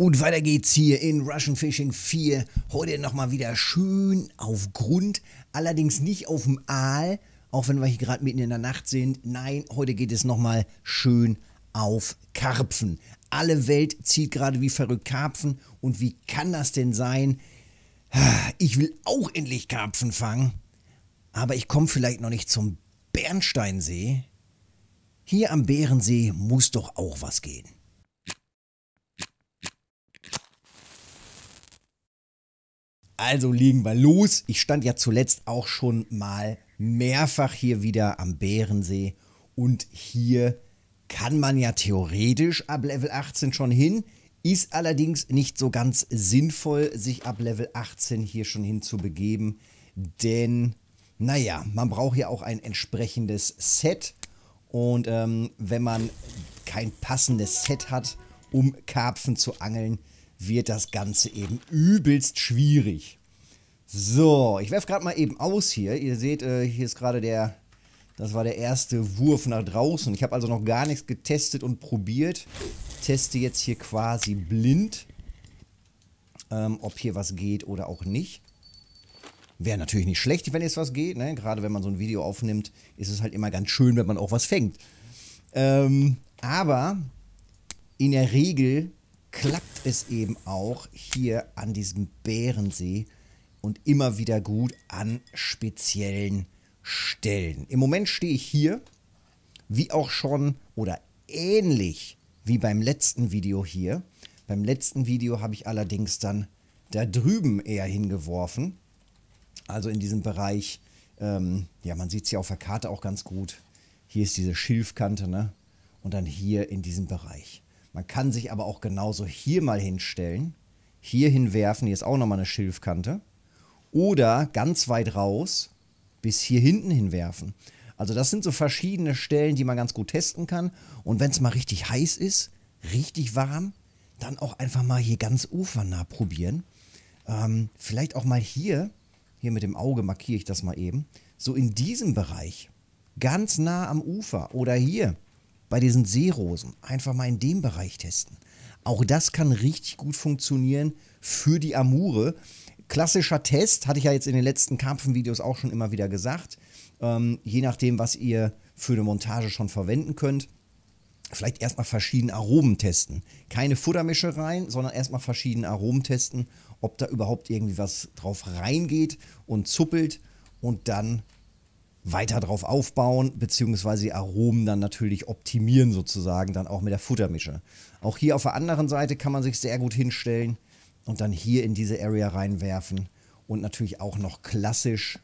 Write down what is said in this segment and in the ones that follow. Und weiter geht's hier in Russian Fishing 4. Heute nochmal wieder schön auf Grund, allerdings nicht auf dem Aal, auch wenn wir hier gerade mitten in der Nacht sind. Nein, heute geht es nochmal schön auf Karpfen. Alle Welt zieht gerade wie verrückt Karpfen. Und wie kann das denn sein? Ich will auch endlich Karpfen fangen, aber ich komme vielleicht noch nicht zum Bernsteinsee. Hier am Bärensee muss doch auch was gehen. Also legen wir los. Ich stand ja zuletzt auch schon mal mehrfach hier wieder am Bärensee. Und hier kann man ja theoretisch ab Level 18 schon hin. Ist allerdings nicht so ganz sinnvoll, sich ab Level 18 hier schon hin zu begeben. Denn, naja, man braucht ja auch ein entsprechendes Set. Und wenn man kein passendes Set hat, um Karpfen zu angeln, wird das Ganze eben übelst schwierig. So, ich werfe gerade mal eben aus hier. Ihr seht, hier ist gerade das war der erste Wurf nach draußen. Ich habe also noch gar nichts getestet und probiert. Teste jetzt hier quasi blind, ob hier was geht oder auch nicht. Wäre natürlich nicht schlecht, wenn jetzt was geht, ne? Gerade wenn man so ein Video aufnimmt, ist es halt immer ganz schön, wenn man auch was fängt. Aber in der Regel klappt es eben auch hier an diesem Bärensee und immer wieder gut an speziellen Stellen. Im Moment stehe ich hier, wie auch schon oder ähnlich wie beim letzten Video hier. Beim letzten Video habe ich allerdings dann da drüben eher hingeworfen. Also in diesem Bereich, ja, man sieht es hier auf der Karte auch ganz gut. Hier ist diese Schilfkante, ne? Und dann hier in diesem Bereich. Man kann sich aber auch genauso hier mal hinstellen, hier hinwerfen, hier ist auch nochmal eine Schilfkante, oder ganz weit raus bis hier hinten hinwerfen. Also das sind so verschiedene Stellen, die man ganz gut testen kann. Und wenn es mal richtig heiß ist, richtig warm, dann auch einfach mal hier ganz ufernah probieren. Vielleicht auch mal hier mit dem Auge markiere ich das mal eben, so in diesem Bereich, ganz nah am Ufer oder hier. Bei diesen Seerosen einfach mal in dem Bereich testen. Auch das kann richtig gut funktionieren für die Amure. Klassischer Test, hatte ich ja jetzt in den letzten Karpfenvideos auch schon immer wieder gesagt. Je nachdem, was ihr für eine Montage schon verwenden könnt, vielleicht erstmal verschiedene Aromen testen. Keine Futtermische rein, sondern erstmal verschiedene Aromen testen, ob da überhaupt irgendwie was drauf reingeht und zuppelt und dann weiter drauf aufbauen, beziehungsweise die Aromen dann natürlich optimieren sozusagen, dann auch mit der Futtermische. Auch hier auf der anderen Seite kann man sich sehr gut hinstellen und dann hier in diese Area reinwerfen und natürlich auch noch klassisch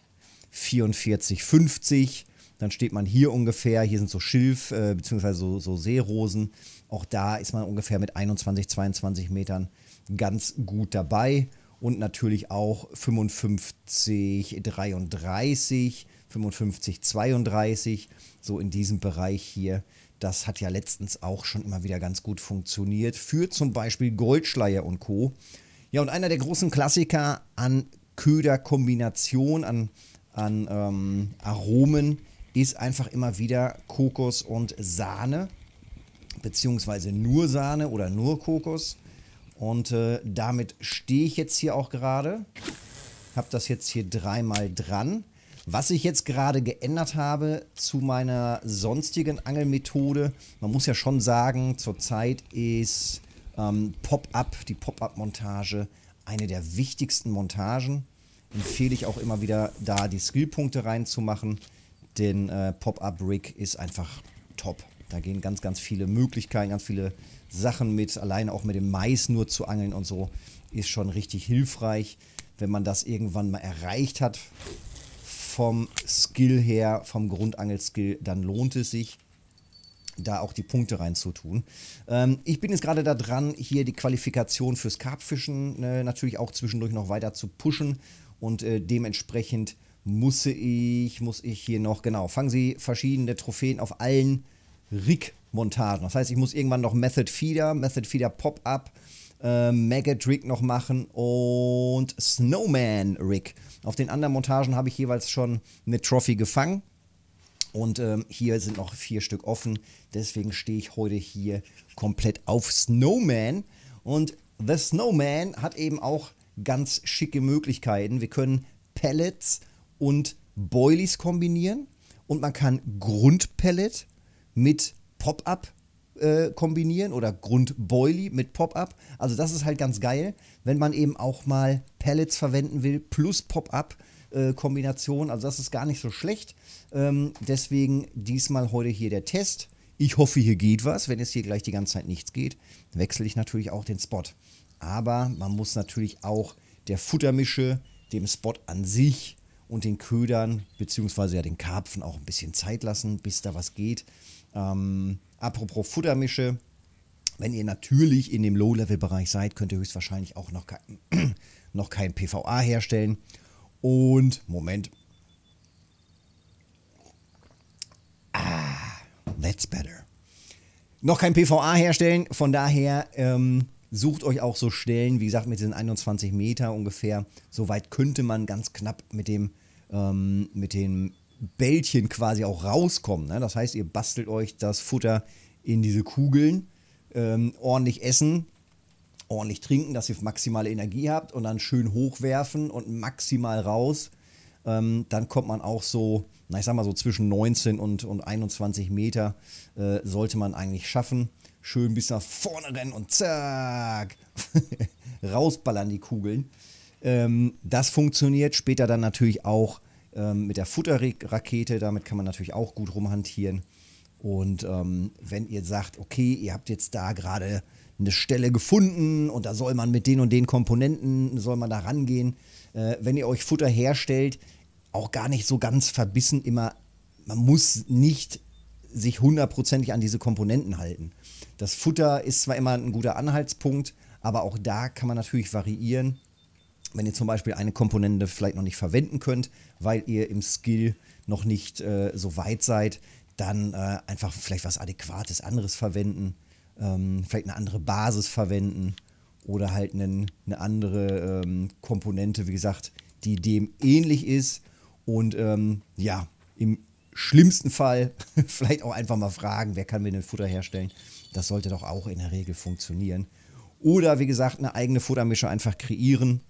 44, 50. Dann steht man hier ungefähr, hier sind so Schilf, beziehungsweise so Seerosen. Auch da ist man ungefähr mit 21, 22 Metern ganz gut dabei und natürlich auch 55, 33, 55, 32, so in diesem Bereich hier. Das hat ja letztens auch schon immer wieder ganz gut funktioniert für zum Beispiel Goldschleier und Co. Ja, und einer der großen Klassiker an Köderkombination, an Aromen ist einfach immer wieder Kokos und Sahne, beziehungsweise nur Sahne oder nur Kokos. Und damit stehe ich jetzt hier auch gerade. Habe das jetzt hier dreimal dran. Was ich jetzt gerade geändert habe zu meiner sonstigen Angelmethode, man muss ja schon sagen, zurzeit ist die Pop-Up-Montage eine der wichtigsten Montagen. Empfehle ich auch immer wieder, da die Skillpunkte reinzumachen, denn Pop-Up-Rig ist einfach top. Da gehen ganz, ganz viele Möglichkeiten, ganz viele Sachen mit, alleine auch mit dem Mais nur zu angeln und so, ist schon richtig hilfreich, wenn man das irgendwann mal erreicht hat. Vom Skill her, vom Grundangelskill, dann lohnt es sich, da auch die Punkte reinzutun. Ich bin jetzt gerade da dran, hier die Qualifikation fürs Karpfischen natürlich auch zwischendurch noch weiter zu pushen. Und dementsprechend muss ich hier noch, genau, fangen Sie verschiedene Trophäen auf allen Rig-Montagen. Das heißt, ich muss irgendwann noch Method Feeder Pop-Up, Maggot Rig noch machen und Snowman Rig. Auf den anderen Montagen habe ich jeweils schon eine Trophy gefangen und hier sind noch 4 Stück offen. Deswegen stehe ich heute hier komplett auf Snowman und The Snowman hat eben auch ganz schicke Möglichkeiten. Wir können Pellets und Boilies kombinieren und man kann Grundpellet mit Pop-Up kombinieren oder Grundboilie mit Pop-Up. Also das ist halt ganz geil, wenn man eben auch mal Pellets verwenden will plus Pop-Up Kombination. Also das ist gar nicht so schlecht. Deswegen diesmal heute hier der Test. Ich hoffe, hier geht was. Wenn es hier gleich die ganze Zeit nichts geht, wechsle ich natürlich auch den Spot. Aber man muss natürlich auch der Futtermische, dem Spot an sich und den Ködern beziehungsweise ja den Karpfen auch ein bisschen Zeit lassen, bis da was geht. Apropos Futtermische, wenn ihr natürlich in dem Low-Level-Bereich seid, könnt ihr höchstwahrscheinlich auch noch kein PVA herstellen. Und, Moment. That's better. Noch kein PVA herstellen, von daher sucht euch auch so Stellen, wie gesagt, mit diesen 21 Meter ungefähr. Soweit könnte man ganz knapp mit dem Bällchen quasi auch rauskommen. Ne? Das heißt, ihr bastelt euch das Futter in diese Kugeln, ordentlich essen, ordentlich trinken, dass ihr maximale Energie habt und dann schön hochwerfen und maximal raus. Dann kommt man auch so, na, ich sag mal so zwischen 19 und 21 Meter sollte man eigentlich schaffen. Schön bis nach vorne rennen und zack, rausballern die Kugeln. Das funktioniert später dann natürlich auch mit der Futterrakete. Damit kann man natürlich auch gut rumhantieren. Und wenn ihr sagt, okay, ihr habt jetzt da gerade eine Stelle gefunden und da soll man mit den und den Komponenten, soll man da rangehen. Wenn ihr euch Futter herstellt, auch gar nicht so ganz verbissen immer, man muss nicht sich hundertprozentig an diese Komponenten halten. Das Futter ist zwar immer ein guter Anhaltspunkt, aber auch da kann man natürlich variieren, wenn ihr zum Beispiel eine Komponente vielleicht noch nicht verwenden könnt, weil ihr im Skill noch nicht so weit seid, dann einfach vielleicht was Adäquates anderes verwenden. Vielleicht eine andere Basis verwenden oder halt eine andere Komponente, wie gesagt, die dem ähnlich ist. Und ja, im schlimmsten Fall vielleicht auch einfach mal fragen, wer kann mir denn Futter herstellen? Das sollte doch auch in der Regel funktionieren. Oder wie gesagt, eine eigene Futtermische einfach kreieren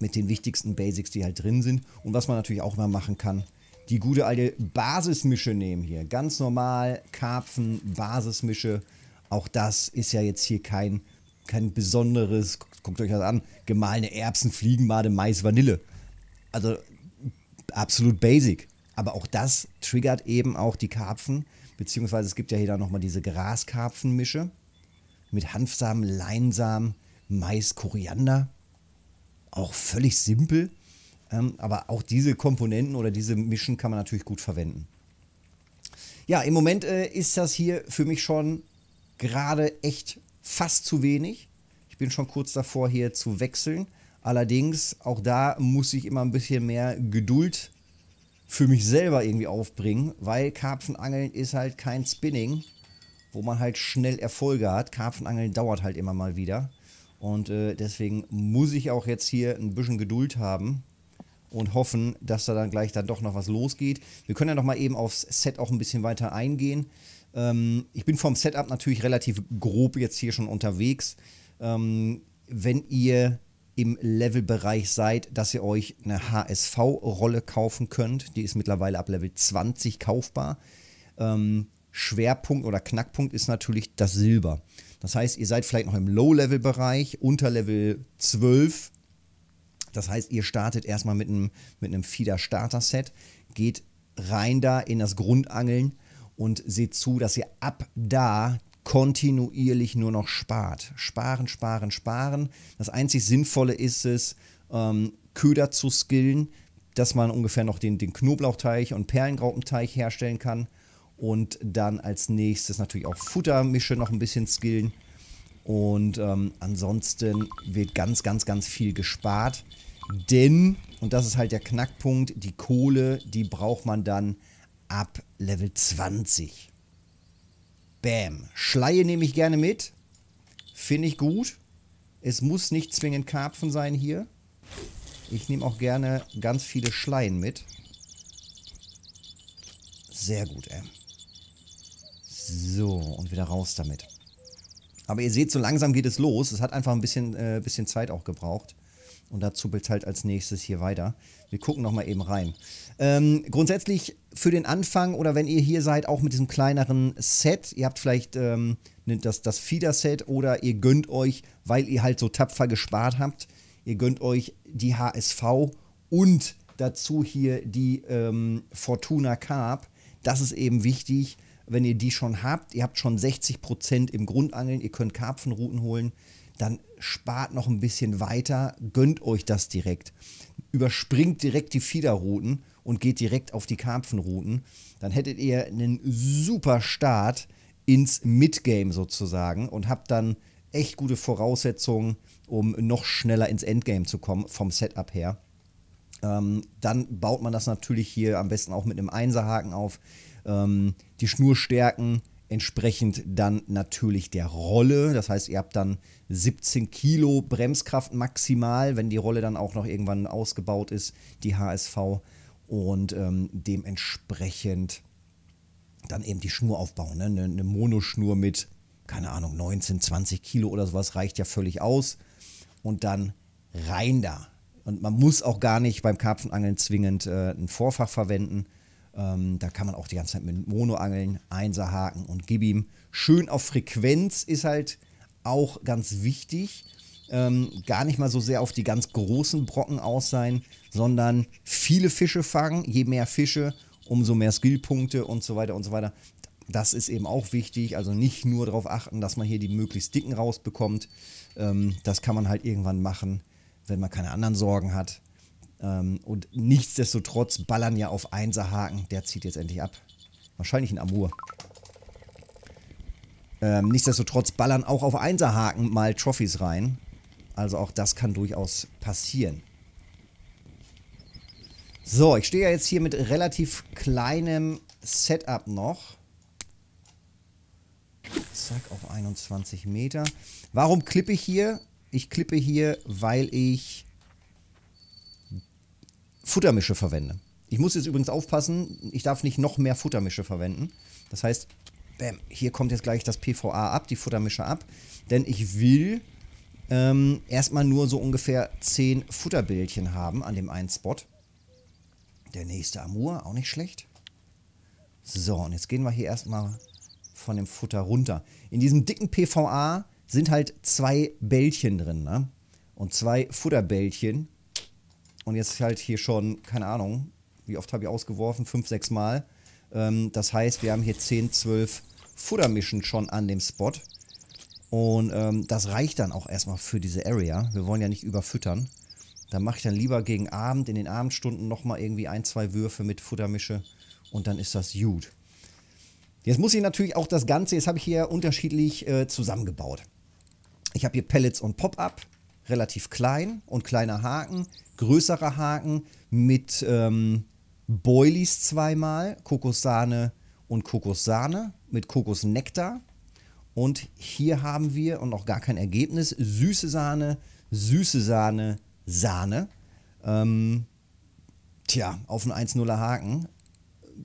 mit den wichtigsten Basics, die halt drin sind. Und was man natürlich auch mal machen kann, die gute alte Basismische nehmen hier. Ganz normal Karpfen, Basismische. Auch das ist ja jetzt hier kein besonderes, guckt euch das an, gemahlene Erbsen, Fliegenmade, Mais, Vanille. Also absolut basic. Aber auch das triggert eben auch die Karpfen, beziehungsweise es gibt ja hier dann nochmal diese Graskarpfenmische mit Hanfsamen, Leinsamen, Mais, Koriander. Auch völlig simpel, aber auch diese Komponenten oder diese Mischen kann man natürlich gut verwenden. Ja, im Moment ist das hier für mich schon gerade echt fast zu wenig. Ich bin schon kurz davor, hier zu wechseln. Allerdings, auch da muss ich immer ein bisschen mehr Geduld für mich selber irgendwie aufbringen, weil Karpfenangeln ist halt kein Spinning, wo man halt schnell Erfolge hat. Karpfenangeln dauert halt immer mal wieder. Und deswegen muss ich auch jetzt hier ein bisschen Geduld haben und hoffen, dass da dann gleich dann doch noch was losgeht. Wir können ja noch mal eben aufs Set auch ein bisschen weiter eingehen. Ich bin vom Setup natürlich relativ grob jetzt hier schon unterwegs. Wenn ihr im Levelbereich seid, dass ihr euch eine HSV-Rolle kaufen könnt, die ist mittlerweile ab Level 20 kaufbar. Schwerpunkt oder Knackpunkt ist natürlich das Silber. Das heißt, ihr seid vielleicht noch im Low-Level-Bereich, unter Level 12. Das heißt, ihr startet erstmal mit einem Feeder-Starter-Set, geht rein da in das Grundangeln und seht zu, dass ihr ab da kontinuierlich nur noch spart. Sparen, sparen, sparen. Das einzig Sinnvolle ist es, Köder zu skillen, dass man ungefähr noch den Knoblauchteich und Perlengraupenteich herstellen kann. Und dann als nächstes natürlich auch Futtermische noch ein bisschen skillen. Und ansonsten wird ganz, ganz, ganz viel gespart. Denn, und das ist halt der Knackpunkt, die Kohle, die braucht man dann ab Level 20. Bam. Schleie nehme ich gerne mit. Finde ich gut. Es muss nicht zwingend Karpfen sein hier. Ich nehme auch gerne ganz viele Schleien mit. Sehr gut, So, und wieder raus damit. Aber ihr seht, so langsam geht es los. Es hat einfach ein bisschen Zeit auch gebraucht. Und da zuppelt es halt als nächstes hier weiter. Wir gucken nochmal eben rein. Grundsätzlich für den Anfang oder wenn ihr hier seid, auch mit diesem kleineren Set. Ihr habt vielleicht das Feeder-Set oder ihr gönnt euch, weil ihr halt so tapfer gespart habt, ihr gönnt euch die HSV und dazu hier die Fortuna Carb. Das ist eben wichtig, wenn ihr die schon habt. Ihr habt schon 60% im Grundangeln. Ihr könnt Karpfenrouten holen. Dann spart noch ein bisschen weiter, gönnt euch das direkt. Überspringt direkt die Fiederrouten und geht direkt auf die Karpfenrouten. Dann hättet ihr einen super Start ins Midgame sozusagen und habt dann echt gute Voraussetzungen, um noch schneller ins Endgame zu kommen vom Setup her. Dann baut man das natürlich hier am besten auch mit einem Einserhaken auf. Die Schnurstärken entsprechend dann natürlich der Rolle. Das heißt, ihr habt dann 17 Kilo Bremskraft maximal, wenn die Rolle dann auch noch irgendwann ausgebaut ist, die HSV. Und dementsprechend dann eben die Schnur aufbauen. Ne? Eine Monoschnur mit, keine Ahnung, 19, 20 Kilo oder sowas reicht ja völlig aus. Und dann rein da. Und man muss auch gar nicht beim Karpfenangeln zwingend ein Vorfach verwenden. Da kann man auch die ganze Zeit mit Mono angeln, Einserhaken und gib ihm. Schön auf Frequenz ist halt auch ganz wichtig. Gar nicht mal so sehr auf die ganz großen Brocken aus sein, sondern viele Fische fangen. Je mehr Fische, umso mehr Skillpunkte und so weiter und so weiter. Das ist eben auch wichtig. Also nicht nur darauf achten, dass man hier die möglichst dicken rausbekommt. Das kann man halt irgendwann machen, wenn man keine anderen Sorgen hat. Und nichtsdestotrotz ballern ja auf Einserhaken. Der zieht jetzt endlich ab. Wahrscheinlich in Amur. Nichtsdestotrotz ballern auch auf Einserhaken mal Trophies rein. Also auch das kann durchaus passieren. So, ich stehe ja jetzt hier mit relativ kleinem Setup noch. Zack, auf 21 Meter. Warum klippe ich hier? Ich klippe hier, weil ich Futtermische verwende. Ich muss jetzt übrigens aufpassen, ich darf nicht noch mehr Futtermische verwenden. Das heißt, bam, hier kommt jetzt gleich das PVA ab, die Futtermische ab. Denn ich will erstmal nur so ungefähr 10 Futterbällchen haben an dem einen Spot. Der nächste Amur, auch nicht schlecht. So, und jetzt gehen wir hier erstmal von dem Futter runter. In diesem dicken PVA sind halt 2 Bällchen drin, ne? Und 2 Futterbällchen. Und jetzt halt hier schon, keine Ahnung, wie oft habe ich ausgeworfen? 5, 6 Mal. Das heißt, wir haben hier 10, 12 Futtermischen schon an dem Spot. Und das reicht dann auch erstmal für diese Area. Wir wollen ja nicht überfüttern. Da mache ich dann lieber gegen Abend, in den Abendstunden nochmal irgendwie 1, 2 Würfe mit Futtermische. Und dann ist das gut. Jetzt muss ich natürlich auch das Ganze, jetzt habe ich hier unterschiedlich zusammengebaut. Ich habe hier Pellets und Pop-Up. Relativ klein und kleiner Haken, größerer Haken mit Boilies zweimal, Kokossahne und Kokossahne mit Kokosnektar. Und hier haben wir, und noch gar kein Ergebnis, süße Sahne, Sahne. Tja, auf einen 1,0er Haken.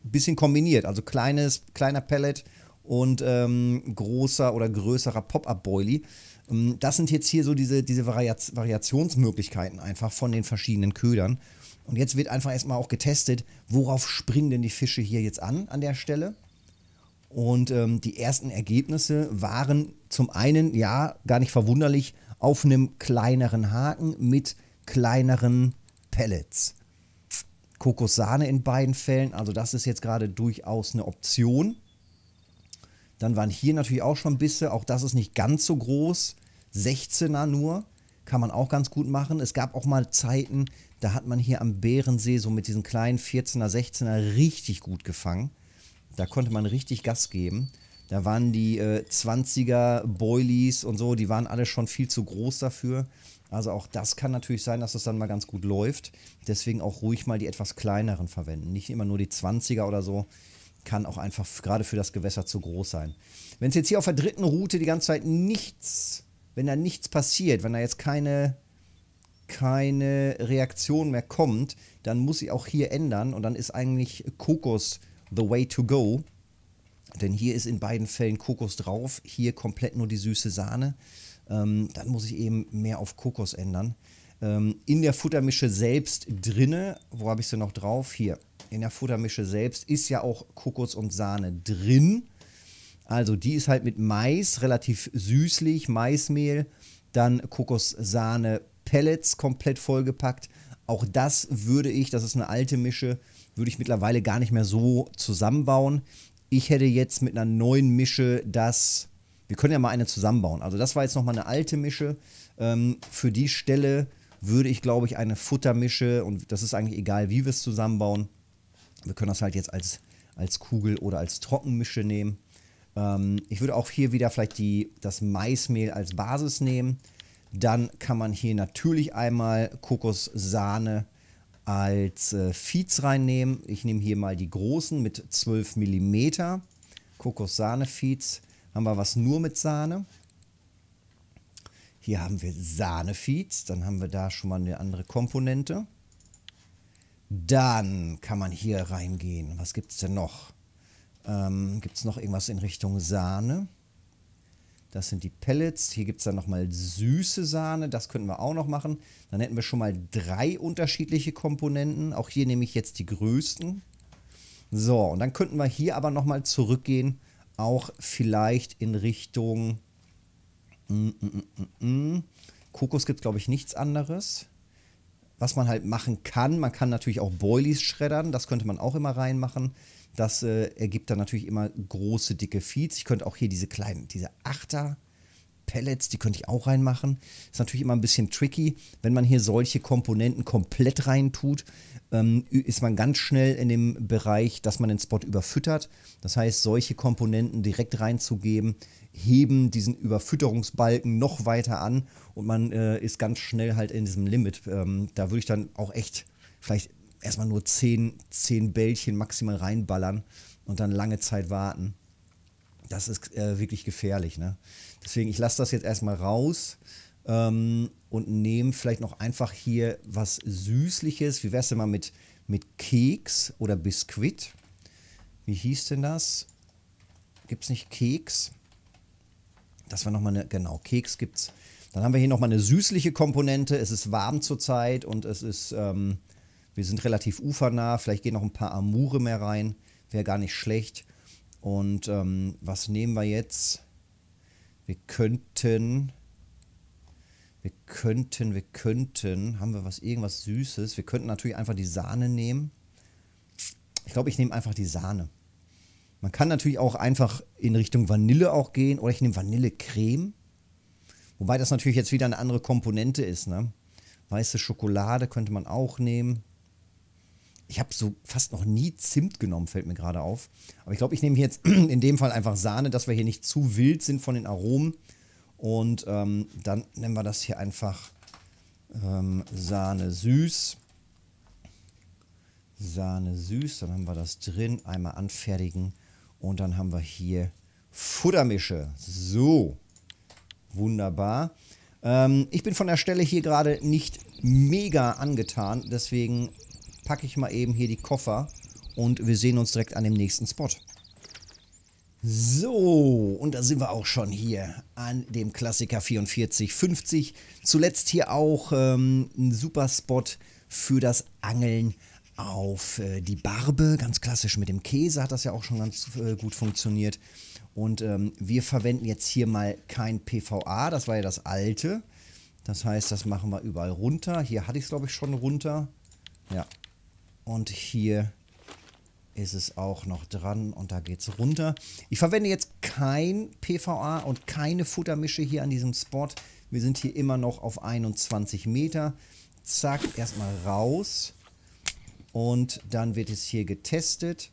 Bisschen kombiniert, also kleiner Pellet und großer oder größerer Pop-Up-Boilie. Das sind jetzt hier so diese Variationsmöglichkeiten einfach von den verschiedenen Ködern. Und jetzt wird einfach erstmal auch getestet, worauf springen denn die Fische hier jetzt an der Stelle. Und die ersten Ergebnisse waren zum einen, ja, gar nicht verwunderlich, auf einem kleineren Haken mit kleineren Pellets. Kokossahne in beiden Fällen, also das ist jetzt gerade durchaus eine Option. Dann waren hier natürlich auch schon Bisse, auch das ist nicht ganz so groß. 16er nur, kann man auch ganz gut machen. Es gab auch mal Zeiten, da hat man hier am Bärensee so mit diesen kleinen 14er, 16er richtig gut gefangen. Da konnte man richtig Gas geben. Da waren die 20er Boilies und so, die waren alle schon viel zu groß dafür. Also auch das kann natürlich sein, dass das dann mal ganz gut läuft. Deswegen auch ruhig mal die etwas kleineren verwenden. Nicht immer nur die 20er oder so. Kann auch einfach gerade für das Gewässer zu groß sein. Wenn es jetzt hier auf der dritten Route die ganze Zeit nichts, wenn da nichts passiert, wenn da jetzt keine Reaktion mehr kommt, dann muss ich auch hier ändern und dann ist eigentlich Kokos the way to go. Denn hier ist in beiden Fällen Kokos drauf, hier komplett nur die süße Sahne. Dann muss ich eben mehr auf Kokos ändern. In der Futtermische selbst drinne, wo habe ich sie noch drauf? Hier, in der Futtermische selbst ist ja auch Kokos und Sahne drin. Also die ist halt mit Mais, relativ süßlich, Maismehl, dann Kokos-Sahne, Pellets komplett vollgepackt. Auch das würde ich, das ist eine alte Mische, würde ich mittlerweile gar nicht mehr so zusammenbauen. Ich hätte jetzt mit einer neuen Mische das, wir können ja mal eine zusammenbauen. Also das war jetzt nochmal eine alte Mische. Für die Stelle würde ich, glaube ich, eine Futtermische, und das ist eigentlich egal, wie wir es zusammenbauen. Wir können das halt jetzt als Kugel oder als Trockenmische nehmen. Ich würde auch hier wieder vielleicht das Maismehl als Basis nehmen. Dann kann man hier natürlich einmal Kokossahne als Feeds reinnehmen. Ich nehme hier mal die großen mit 12 mm. Kokossahne-Feeds. Haben wir was nur mit Sahne. Hier haben wir Sahne-Feeds. Dann haben wir da schon mal eine andere Komponente. Dann kann man hier reingehen. Was gibt es denn noch? Gibt es noch irgendwas in Richtung Sahne? Das sind die Pellets. Hier gibt es dann nochmal süße Sahne. Das könnten wir auch noch machen. Dann hätten wir schon mal 3 unterschiedliche Komponenten. Auch hier nehme ich jetzt die größten. So, und dann könnten wir hier aber nochmal zurückgehen. Auch vielleicht in Richtung... Kokos gibt es, glaube ich, nichts anderes. Was man halt machen kann. Man kann natürlich auch Boilies schreddern. Das könnte man auch immer reinmachen. Das ergibt dann natürlich immer große, dicke Feeds. Ich könnte auch hier diese kleinen, diese 8er-Pellets, die könnte ich auch reinmachen. Ist natürlich immer ein bisschen tricky. Wenn man hier solche Komponenten komplett reintut, ist man ganz schnell in dem Bereich, dass man den Spot überfüttert. Das heißt, solche Komponenten direkt reinzugeben, heben diesen Überfütterungsbalken noch weiter an. Und man ist ganz schnell halt in diesem Limit. Da würde ich dann auch echt vielleicht... erstmal nur 10 Bällchen maximal reinballern und dann lange Zeit warten. Das ist wirklich gefährlich, ne? Deswegen, ich lasse das jetzt erstmal raus und nehme vielleicht noch einfach hier was Süßliches. Wie wär's denn mal mit Keks oder Biskuit? Wie hieß denn das? Gibt's nicht Keks? Das war nochmal eine, genau, Keks gibt's. Dann haben wir hier nochmal eine süßliche Komponente. Es ist warm zurzeit und es ist... wir sind relativ ufernah, vielleicht gehen noch ein paar Amure mehr rein, wäre gar nicht schlecht. Und was nehmen wir jetzt? Haben wir irgendwas Süßes? Wir könnten natürlich einfach die Sahne nehmen. Ich glaube, ich nehme einfach die Sahne. Man kann natürlich auch einfach in Richtung Vanille auch gehen oder ich nehme Vanillecreme. Wobei das natürlich jetzt wieder eine andere Komponente ist, ne? Weiße Schokolade könnte man auch nehmen. Ich habe so fast noch nie Zimt genommen, fällt mir gerade auf. Aber ich glaube, ich nehme hier jetzt in dem Fall einfach Sahne, dass wir hier nicht zu wild sind von den Aromen. Und dann nennen wir das hier einfach Sahne süß. Sahne süß, dann haben wir das drin. Einmal anfertigen. Und dann haben wir hier Futtermische. So, wunderbar. Ich bin von der Stelle hier gerade nicht mega angetan, deswegen packe ich mal eben hier die Koffer und wir sehen uns direkt an dem nächsten Spot. So, und da sind wir auch schon hier an dem Klassiker 4450. Zuletzt hier auch ein super Spot für das Angeln auf die Barbe. Ganz klassisch mit dem Käse hat das ja auch schon ganz gut funktioniert. Und wir verwenden jetzt hier mal kein PVA, das war ja das alte. Das heißt, das machen wir überall runter. Hier hatte ich es, glaube ich, schon runter. Ja. Und hier ist es auch noch dran und da geht es runter. Ich verwende jetzt kein PVA und keine Futtermische hier an diesem Spot. Wir sind hier immer noch auf 21 Meter. Zack, erstmal raus. Und dann wird es hier getestet.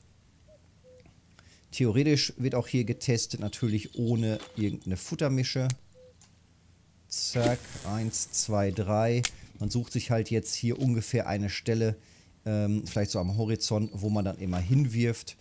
Theoretisch wird auch hier getestet, natürlich ohne irgendeine Futtermische. Zack, 1, 2, 3. Man sucht sich halt jetzt hier ungefähr eine Stelle, vielleicht so am Horizont, wo man dann immer hinwirft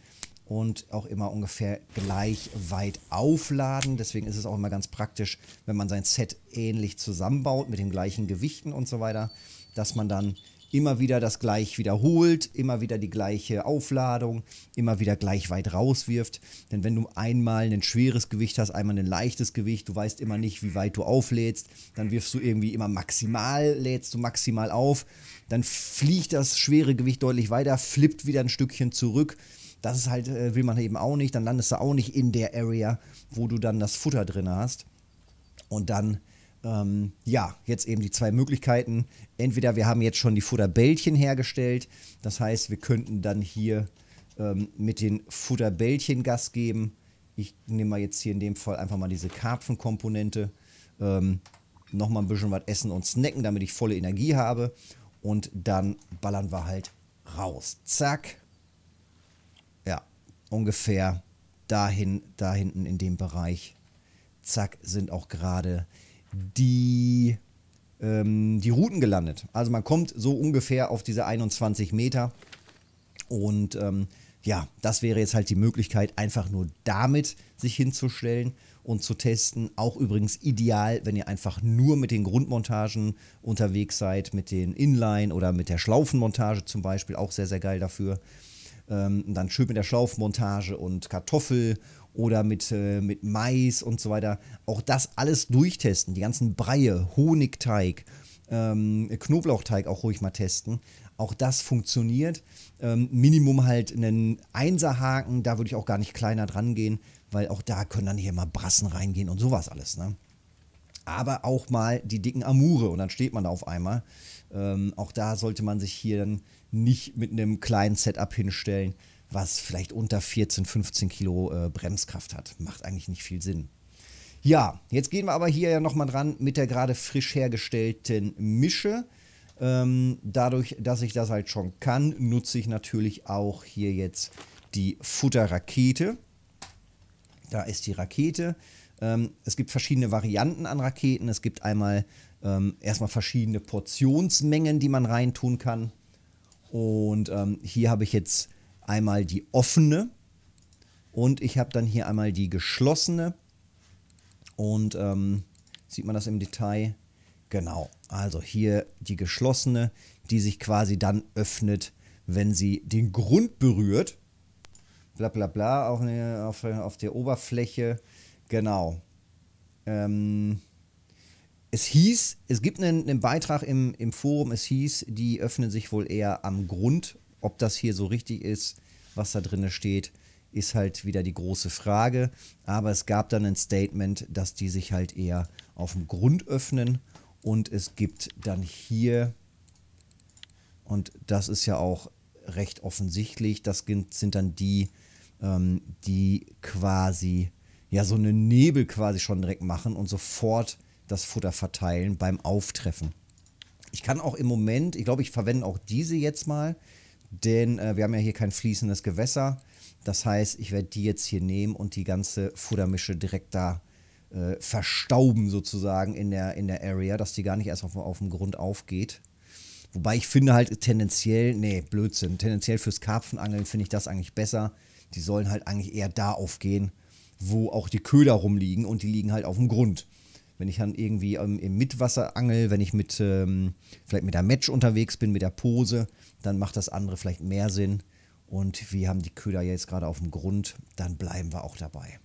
und auch immer ungefähr gleich weit aufladen. Deswegen ist es auch immer ganz praktisch, wenn man sein Set ähnlich zusammenbaut mit den gleichen Gewichten und so weiter, dass man dann immer wieder das gleich wiederholt, immer wieder die gleiche Aufladung, immer wieder gleich weit rauswirft. Denn wenn du einmal ein schweres Gewicht hast, einmal ein leichtes Gewicht, du weißt immer nicht, wie weit du auflädst, dann wirfst du irgendwie immer maximal, lädst du maximal auf, dann fliegt das schwere Gewicht deutlich weiter, flippt wieder ein Stückchen zurück. Das ist halt, will man eben auch nicht, dann landest du auch nicht in der Area, wo du dann das Futter drin hast. Und dann, ja, jetzt eben die zwei Möglichkeiten. Entweder wir haben jetzt schon die Futterbällchen hergestellt, das heißt, wir könnten dann hier mit den Futterbällchen Gas geben. Ich nehme mal jetzt hier in dem Fall einfach mal diese Karpfenkomponente, nochmal ein bisschen was essen und snacken, damit ich volle Energie habe. Und dann ballern wir halt raus. Zack. Ja, ungefähr dahin, da hinten in dem Bereich. Zack, sind auch gerade die Routen gelandet. Also man kommt so ungefähr auf diese 21 Meter. Und ja, das wäre jetzt halt die Möglichkeit, einfach nur damit sich hinzustellen und zu testen. Auch übrigens ideal, wenn ihr einfach nur mit den Grundmontagen unterwegs seid, mit den Inline oder mit der Schlaufenmontage zum Beispiel, auch sehr, sehr geil dafür. Dann schön mit der Schlaufenmontage und Kartoffel oder mit Mais und so weiter. Auch das alles durchtesten, die ganzen Breie, Honigteig, Knoblauchteig auch ruhig mal testen. Auch das funktioniert. Minimum halt einen Einserhaken, da würde ich auch gar nicht kleiner dran gehen, weil auch da können dann hier mal Brassen reingehen und sowas alles, ne? Aber auch mal die dicken Amure und dann steht man da auf einmal. Auch da sollte man sich hier dann nicht mit einem kleinen Setup hinstellen, was vielleicht unter 14, 15 Kilo Bremskraft hat. Macht eigentlich nicht viel Sinn. Ja, jetzt gehen wir aber hier ja nochmal dran mit der gerade frisch hergestellten Mische. Dadurch, dass ich das halt schon kann, nutze ich natürlich auch hier jetzt die Futterrakete. Da ist die Rakete. Es gibt verschiedene Varianten an Raketen. Es gibt einmal erstmal verschiedene Portionsmengen, die man reintun kann. Und hier habe ich jetzt einmal die offene und ich habe dann hier einmal die geschlossene. Und sieht man das im Detail? Genau, also hier die geschlossene, die sich quasi dann öffnet, wenn sie den Grund berührt. Bla bla bla, auf der Oberfläche. Genau. Es hieß, es gibt einen Beitrag im Forum, es hieß, die öffnen sich wohl eher am Grund. Ob das hier so richtig ist, was da drin steht, ist halt wieder die große Frage. Aber es gab dann ein Statement, dass die sich halt eher auf dem Grund öffnen. Und es gibt dann hier, und das ist ja auch recht offensichtlich, das sind dann die, die quasi, ja, so einen Nebel quasi schon direkt machen und sofort das Futter verteilen beim Auftreffen. Ich kann auch im Moment, ich glaube, ich verwende auch diese jetzt mal, denn wir haben ja hier kein fließendes Gewässer. Das heißt, ich werde die jetzt hier nehmen und die ganze Futtermische direkt da verstauben sozusagen in der Area, dass die gar nicht erst auf dem Grund aufgeht. Wobei ich finde halt tendenziell, nee, Blödsinn, tendenziell fürs Karpfenangeln finde ich das eigentlich besser. Die sollen halt eigentlich eher da aufgehen, wo auch die Köder rumliegen und die liegen halt auf dem Grund. Wenn ich dann irgendwie im Mitwasser angel, wenn ich mit vielleicht mit der Match unterwegs bin, mit der Pose, dann macht das andere vielleicht mehr Sinn. Und wir haben die Köder jetzt gerade auf dem Grund, dann bleiben wir auch dabei.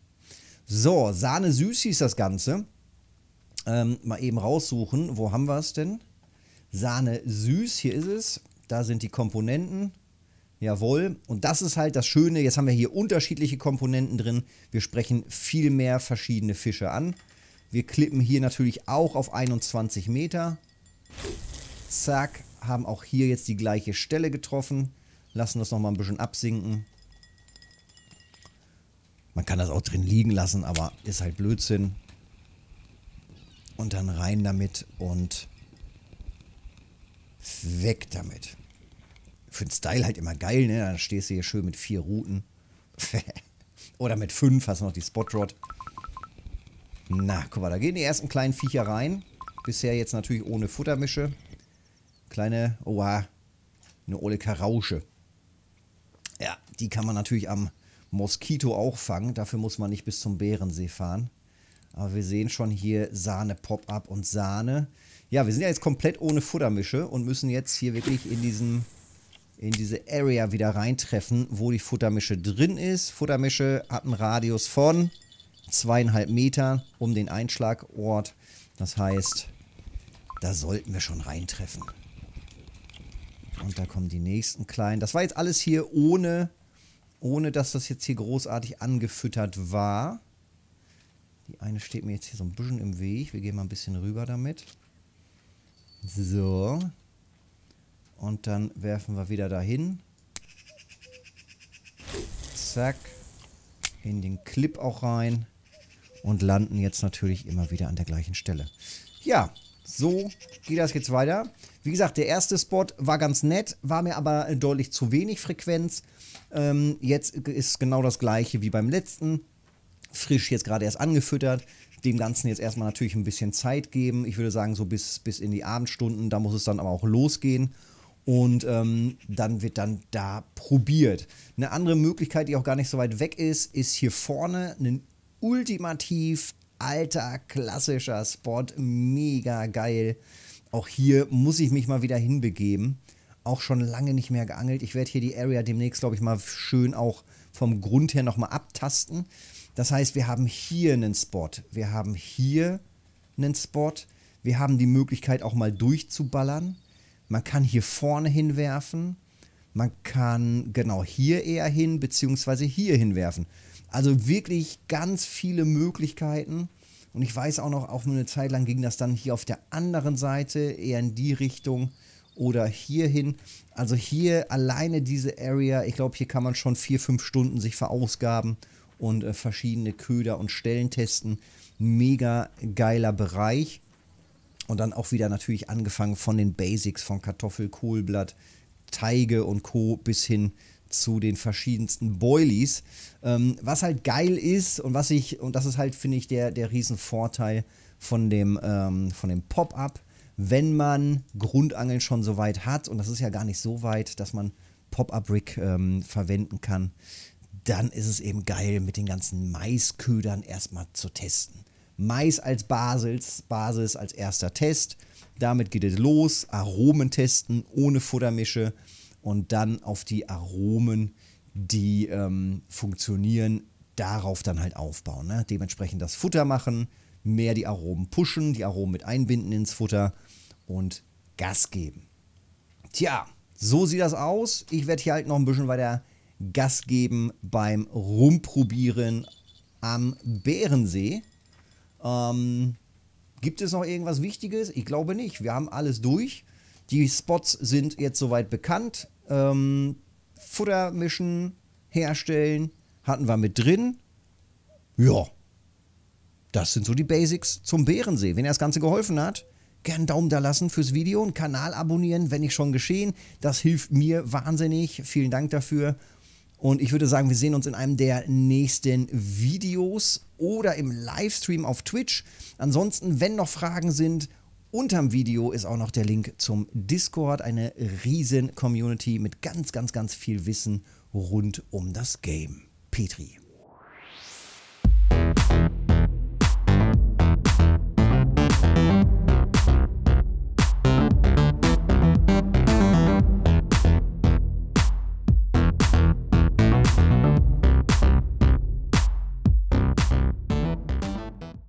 So, Sahne süß hieß das Ganze. Mal eben raussuchen, wo haben wir es denn? Sahne süß, hier ist es. Da sind die Komponenten. Jawohl, und das ist halt das Schöne, jetzt haben wir hier unterschiedliche Komponenten drin. Wir sprechen viel mehr verschiedene Fische an. Wir klippen hier natürlich auch auf 21 Meter. Zack, haben auch hier jetzt die gleiche Stelle getroffen. Lassen das nochmal ein bisschen absinken. Man kann das auch drin liegen lassen, aber ist halt Blödsinn. Und dann rein damit und weg damit. Für den Style halt immer geil, ne? Dann stehst du hier schön mit 4 Routen. Oder mit 5, hast du noch die Spotrod. Na, guck mal, da gehen die ersten kleinen Viecher rein. Bisher jetzt natürlich ohne Futtermische. Kleine, oha, eine olle Karausche. Ja, die kann man natürlich am Moskito auch fangen. Dafür muss man nicht bis zum Bärensee fahren. Aber wir sehen schon hier Sahne Pop-Up und Sahne. Ja, wir sind ja jetzt komplett ohne Futtermische und müssen jetzt hier wirklich in diese Area wieder reintreffen, wo die Futtermische drin ist. Futtermische hat einen Radius von 2,5 Metern um den Einschlagort. Das heißt, da sollten wir schon reintreffen. Und da kommen die nächsten kleinen. Das war jetzt alles hier ohne dass das jetzt hier großartig angefüttert war. Die eine steht mir jetzt hier so ein bisschen im Weg. Wir gehen mal ein bisschen rüber damit. So. Und dann werfen wir wieder dahin. Zack. In den Clip auch rein. Und landen jetzt natürlich immer wieder an der gleichen Stelle. Ja, so geht das jetzt weiter. Wie gesagt, der erste Spot war ganz nett, war mir aber deutlich zu wenig Frequenz. Jetzt ist genau das gleiche wie beim letzten. Frisch jetzt gerade erst angefüttert. Dem Ganzen jetzt erstmal natürlich ein bisschen Zeit geben. Ich würde sagen, so bis in die Abendstunden. Da muss es dann aber auch losgehen. Und dann wird dann da probiert. Eine andere Möglichkeit, die auch gar nicht so weit weg ist, ist hier vorne ein ultimativ alter, klassischer Spot. Mega geil. Auch hier muss ich mich mal wieder hinbegeben. Auch schon lange nicht mehr geangelt. Ich werde hier die Area demnächst, glaube ich, mal schön auch vom Grund her nochmal abtasten. Das heißt, wir haben hier einen Spot. Wir haben hier einen Spot. Wir haben die Möglichkeit, auch mal durchzuballern. Man kann hier vorne hinwerfen. Man kann genau hier eher hin, beziehungsweise hier hinwerfen. Also wirklich ganz viele Möglichkeiten. Und ich weiß auch nur eine Zeit lang ging das dann hier auf der anderen Seite, eher in die Richtung oder hier hin. Also hier alleine diese Area, ich glaube, hier kann man schon 4-5 Stunden sich verausgaben und verschiedene Köder und Stellen testen. Mega geiler Bereich. Und dann auch wieder natürlich angefangen von den Basics, von Kartoffel, Kohlblatt, Teige und Co. bis hin zu den verschiedensten Boilies. Was halt geil ist und was ich, und das ist halt, finde ich, der Riesenvorteil von dem Pop-Up, wenn man Grundangeln schon so weit hat, und das ist ja gar nicht so weit, dass man Pop-Up-Rig verwenden kann, dann ist es eben geil, mit den ganzen Maisködern erstmal zu testen. Mais als Basis als erster Test. Damit geht es los. Aromen testen ohne Futtermische und dann auf die Aromen, die funktionieren, darauf dann halt aufbauen. Ne? Dementsprechend das Futter machen, mehr die Aromen pushen, die Aromen mit einbinden ins Futter und Gas geben. Tja, so sieht das aus. Ich werde hier halt noch ein bisschen weiter Gas geben beim Rumprobieren am Bärensee. Gibt es noch irgendwas Wichtiges? Ich glaube nicht. Wir haben alles durch. Die Spots sind jetzt soweit bekannt. Futter mischen, herstellen hatten wir mit drin. Ja, das sind so die Basics zum Bärensee. Wenn ihr das Ganze geholfen hat, gerne einen Daumen da lassen fürs Video und Kanal abonnieren, wenn nicht schon geschehen. Das hilft mir wahnsinnig. Vielen Dank dafür. Und ich würde sagen, wir sehen uns in einem der nächsten Videos oder im Livestream auf Twitch. Ansonsten, wenn noch Fragen sind, unterm Video ist auch noch der Link zum Discord. Eine riesen Community mit ganz, ganz, ganz viel Wissen rund um das Game. Petri.